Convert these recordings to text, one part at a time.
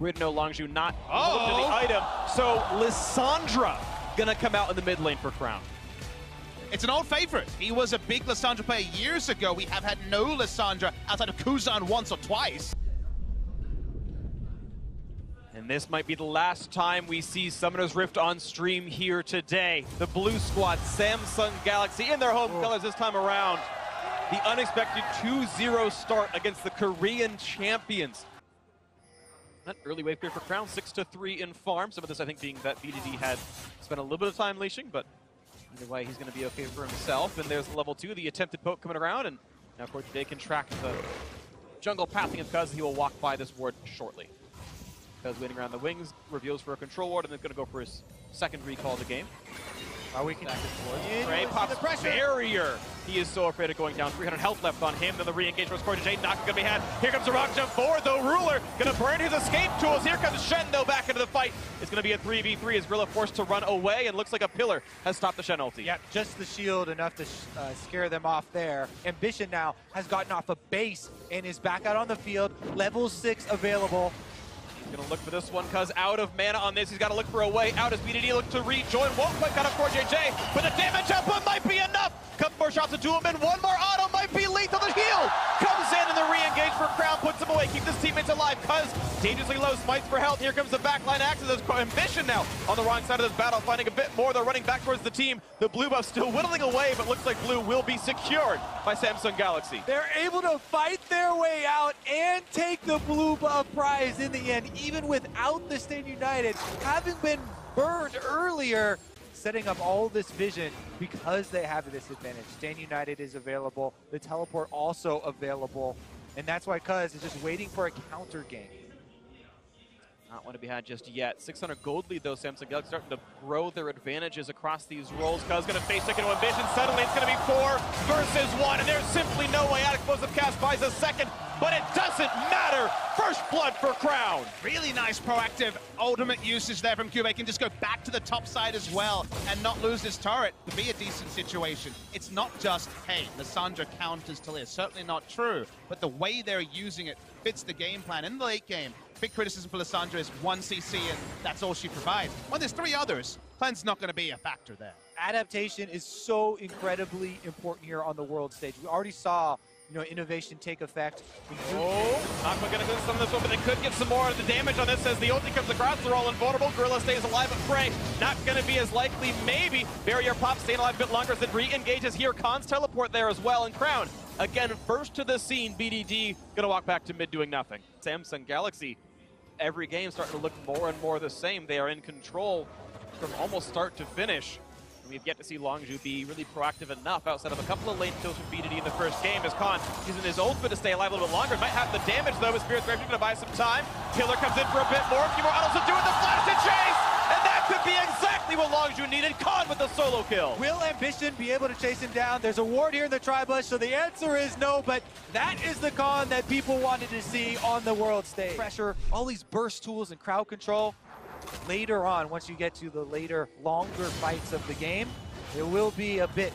We know Longzhu not looked at the item, so Lissandra gonna come out in the mid lane for Crown. It's an old favorite. He was a big Lissandra player years ago. We have had no Lissandra outside of Kuzan once or twice. And this might be the last time we see Summoner's Rift on stream here today. The Blue Squad, Samsung Galaxy, in their home colors this time around. The unexpected 2-0 start against the Korean champions. That early wave clear for Crown, 6-3 in farm. Some of this, I think, being that BDD had spent a little bit of time leashing, but either way, he's going to be okay for himself. And there's level 2, the attempted poke coming around, and now CoreJJ can track the jungle pathing of Kuz. He will walk by this ward shortly. Kuz waiting around the wings, reveals for a control ward, and then going to go for his second recall of the game. We can Pray pops the barrier. He is so afraid of going down. 300 health left on him. Then the re-engage from CoreJJ. Not going to be had. Here comes the rock jump forward, though. Ruler going to burn his escape tools. Here comes Shen, though, back into the fight. It's going to be a 3v3 as Gorilla forced to run away, and looks like a pillar has stopped the Shen ulti. Yeah, just the shield enough to scare them off there. Ambition now has gotten off a base and is back out on the field. Level 6 available. Gonna look for this one, Kuz out of mana on this. He's got to look for a way out as BDD look to rejoin. Won't quite cut up CoreJJ, but the damage output might be enough. Couple more shots to do him, and one more auto might be lethal. The heal comes in, and the re-engage for Crown puts him away. Keep his teammates alive. Kuz dangerously low, smites for health. Here comes the backline axis. There's Ambition now on the wrong side of this battle, finding a bit more. They're running back towards the team. The blue buff still whittling away, but looks like blue will be secured by Samsung Galaxy. They're able to fight their way out and take the blue buff prize in the end. Even without the Stand United, having been burned earlier, setting up all this vision because they have this advantage. Stand United is available, the teleport also available, and that's why Kuz is just waiting for a counter game. Not one to be had just yet. 600 gold lead, though. Samsung Galaxy starting to grow their advantages across these roles. Kuz going to face second to Ambition. Suddenly it's going to be 4 versus 1, and there's simply no way out. Explosive Cask buys a second, but it doesn't matter. First blood for Crown. Really nice proactive ultimate usage there from Cube. Can just go back to the top side as well and not lose this turret to be a decent situation. It's not just, hey, Lissandra counters Taliyah. Certainly not true, but the way they're using it fits the game plan. In the late game, big criticism for Lissandra is 1 CC and that's all she provides. When there's 3 others, Cleanse's not going to be a factor there. Adaptation is so incredibly important here on the world stage. We already saw, you know, innovation take effect. Not going to do some of this one, but they could get some more of the damage on this as the ulti comes across. They're all invulnerable. Gorilla stays alive, but Pray not going to be as likely. Maybe barrier pops, staying alive a bit longer as it re-engages here. Khan's teleport there as well, and Crown again first to the scene. BDD going to walk back to mid doing nothing. Samsung Galaxy, every game starting to look more and more the same. They are in control from almost start to finish. And we've yet to see Longzhu be really proactive enough outside of a couple of lane kills from BDD in the first game, as Khan using his ultimate to stay alive a little bit longer. Might have the damage, though. His Spirit's Grave is going to buy some time. Killer comes in for a bit more. A few more autos to do it. The flash to chase! And that could be exactly what Longzhu needed. Khan with the solo kill. Will Ambition be able to chase him down? There's a ward here in the tri-bush, so the answer is no, but that is the Khan that people wanted to see on the world stage. Pressure, all these burst tools and crowd control. Later on, once you get to the later, longer fights of the game, it will be a bit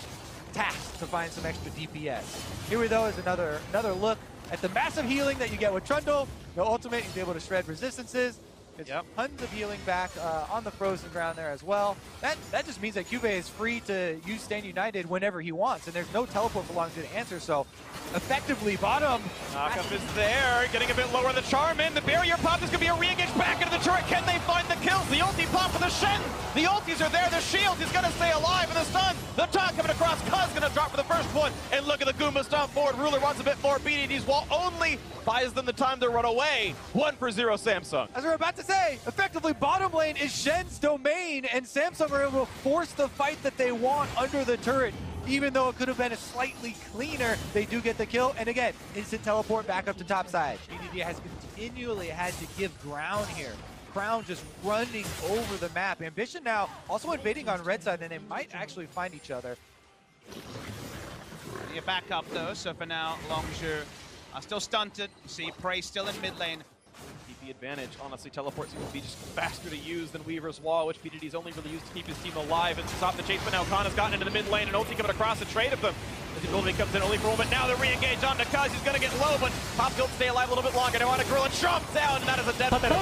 tasked to find some extra DPS. Here, though, is another look at the massive healing that you get with Trundle. The ultimate, he's able to shred resistances. There's tons of healing back on the frozen ground there as well. That just means that Cube is free to use Stand United whenever he wants, and there's no teleport for Longzhu to answer, so effectively bottom. Knockup is there, getting a bit lower on the charm in. The barrier pop is going to be a re-engage back into the turret. Can they find the kills? The ulti pop for the Shen. The ultis are there, the shield is going to stay alive, and the stun, the taunt coming across. Kuz going to drop for the first one, and look at the Goomba stomp forward. Ruler wants a bit more. BDD's wall only buys them the time to run away. 1-0 Samsung. As we're about to say, effectively bottom lane is Shen's domain, and Samsung are able to force the fight that they want under the turret. Even though it could have been a slightly cleaner, they do get the kill, and again, instant teleport back up to top side. BDD has continually had to give ground here. Crown just running over the map. Ambition now also invading on red side, and they might actually find each other. You're back up, though, so for now, Longzhu are still stunted. You see Prey still in mid lane. The advantage, honestly, teleport seems to be just faster to use than Weaver's Wall, which BDD's only really used to keep his team alive and stop the chase, but now Khan has gotten into the mid lane and ulti coming across the trade of them. As Ability comes in only for a moment. Now they're re-engaged on Nakazi's going to get low, but Pop will stay alive a little bit longer. Now on a Gorilla chomps down, and that is a dead finish.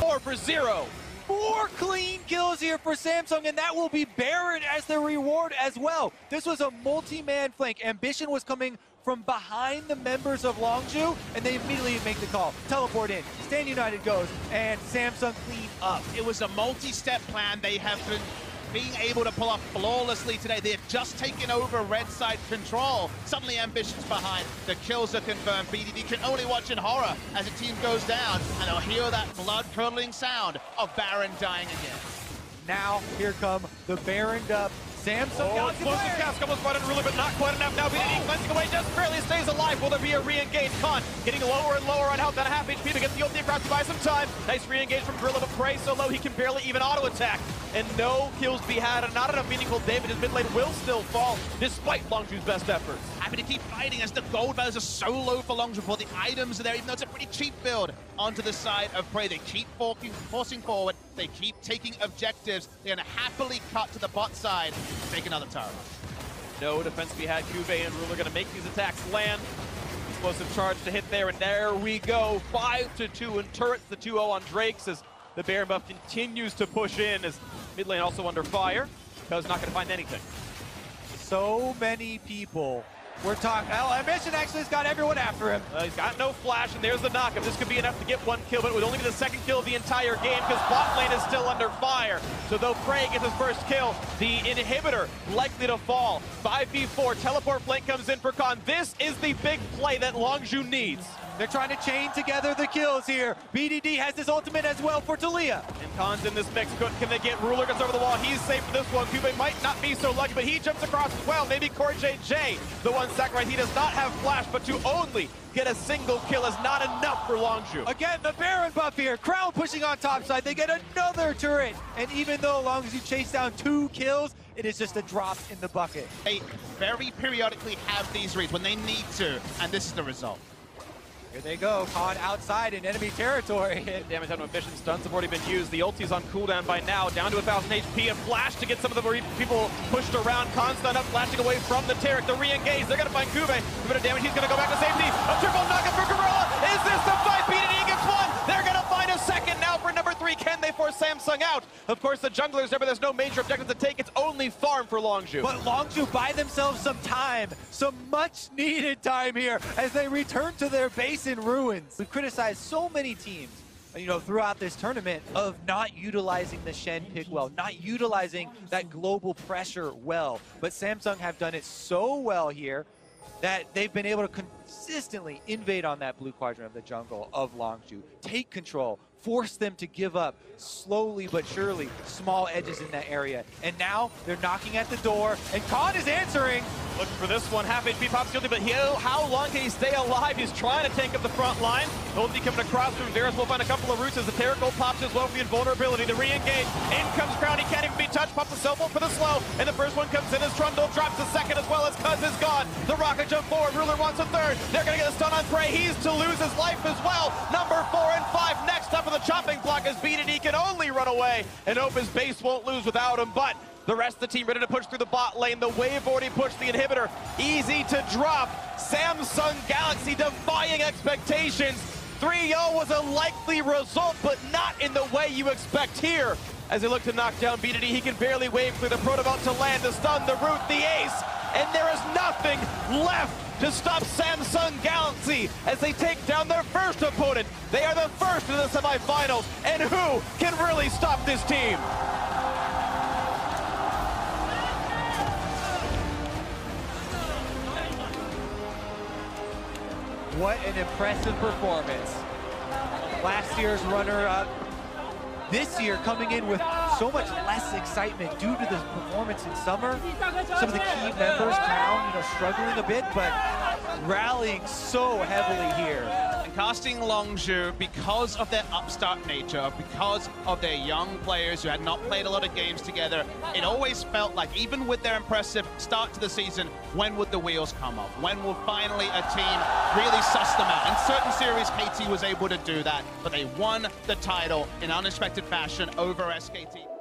Four for zero. Four clean kills here for Samsung, and that will be Baron as the reward as well. This was a multi-man flank. Ambition was coming from behind the members of Longzhu, and they immediately make the call. Teleport in, Stand United goes, and Samsung clean up. It was a multi-step plan. They have been being able to pull off flawlessly today. They have just taken over red side control. Suddenly Ambition's behind. The kills are confirmed. BDD can only watch in horror as the team goes down, and they'll hear that blood-curdling sound of Baron dying again. Now, here come the Baroned up Samsung Galaxy. Explosive Cask almost brought in Ruler, but not quite enough. Now BDD cleansing away, just barely stays alive. Will there be a re-engage? Khan getting lower and lower on health, down to half HP to get the ultimate grab to buy some time. Nice re-engage from Gorilla, but Pray so low he can barely even auto-attack. And no kills be had, and not enough meaningful damage. His mid lane will still fall, despite Longzhu's best efforts. Happy to keep fighting as the gold values are so low for Longzhu, for the items are there, even though it's a pretty cheap build. Onto the side of Pray, they keep forcing forward, they keep taking objectives. They're gonna happily cut to the bot side. Take another tower. No defense we had. Juve and Ruler going to make these attacks land. Explosive charge to hit there, and there we go. 5-2 in turrets, the 2-0 on Drakes as the Baron buff continues to push in, as mid lane also under fire. Ko's not going to find anything. So many people. We're talking. Well, Ambition actually has got everyone after him. He's got no flash, and there's the knockup. This could be enough to get one kill, but it would only be the second kill of the entire game because bot lane is still under fire. So though Prey gets his first kill, the inhibitor likely to fall. 5v4, teleport flank comes in for Khan. This is the big play that Longzhu needs. They're trying to chain together the kills here. BDD has his ultimate as well for Taliyah. And Khan's in this mix. Can they get Ruler? Gets over the wall. He's safe for this one. Kube might not be so lucky, but he jumps across as well. Maybe CoreJJ, the one sacrifice. He does not have flash, but to only get a single kill is not enough for Longzhu. Again, the Baron buff here. Crown pushing on top side. They get another turret. And even though Longzhu chased down two kills, it is just a drop in the bucket. They very periodically have these reads when they need to, and this is the result. Here they go, Khan outside in enemy territory. Damage on Ambition, stuns have already been used. The ulti's on cooldown by now, down to 1,000 HP. A flash to get some of the people pushed around. Khan stun up, flashing away from the Taric. The re-engage, they're gonna find Kube. A bit of damage, he's gonna go back to safety. A triple knockup for Gorilla. Is this the fight? BDD gets one. They're gonna find a second now for number three. Can they force Samsung out? Of course, the jungler's there, but there's no major objectives to take. It's only farm for Longzhu. But Longzhu buy themselves some time, some much-needed time here as they return to their base in ruins. We've criticized so many teams, you know, throughout this tournament of not utilizing the Shen pick well, not utilizing that global pressure well. But Samsung have done it so well here that they've been able to consistently invade on that blue quadrant of the jungle of Longzhu, take control, force them to give up slowly but surely small edges in that area. And now they're knocking at the door, and Khan is answering. Looking for this one, half HP pops guilty, but how long can he stay alive? He's trying to tank up the front line. Only coming across from Varus will find a couple of roots as the Terracol pops as well for the invulnerability to re-engage. In comes Crown, he can't even be touched, pops a cell phone for the slow, and the first one comes in as Trundle drops the second as well as Kuz is gone. The rocket jump forward, Ruler wants a third. They're gonna get a stun on Prey, he's to lose his life as well. Number 4 and 5 next up in the chopping block as BDD can only run away and hope his base won't lose without him, but the rest of the team ready to push through the bot lane. The wave already pushed the inhibitor. Easy to drop. Samsung Galaxy defying expectations. 3-0 was a likely result, but not in the way you expect here. As they look to knock down BDD, he can barely wave through the Protobelt to land, the stun, the root, the ace. And there is nothing left to stop Samsung Galaxy as they take down their first opponent. They are the first in the semifinals. And who can really stop this team? What an impressive performance. Last year's runner-up, this year coming in with so much less excitement due to the performance in summer. Some of the key members, Crown, struggling a bit, but rallying so heavily here. casting Longzhu because of their upstart nature, because of their young players who had not played a lot of games together. It always felt like, even with their impressive start to the season, when would the wheels come off? When will finally a team really suss them out? In certain series, KT was able to do that, but they won the title in unexpected fashion over SKT.